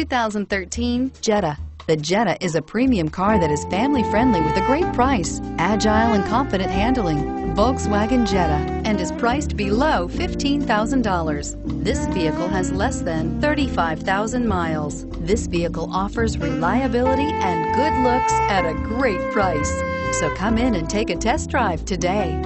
2013 Jetta. The Jetta is a premium car that is family-friendly with a great price, agile and confident handling. Volkswagen Jetta, and is priced below $15,000. This vehicle has less than 35,000 miles. This vehicle offers reliability and good looks at a great price. So come in and take a test drive today.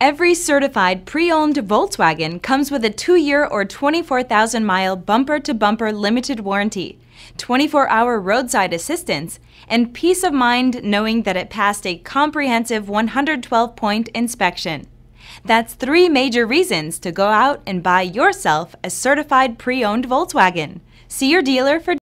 Every certified pre-owned Volkswagen comes with a 2-year or 24,000-mile bumper-to-bumper limited warranty, 24-hour roadside assistance, and peace of mind knowing that it passed a comprehensive 112-point inspection. That's 3 major reasons to go out and buy yourself a certified pre-owned Volkswagen. See your dealer for details.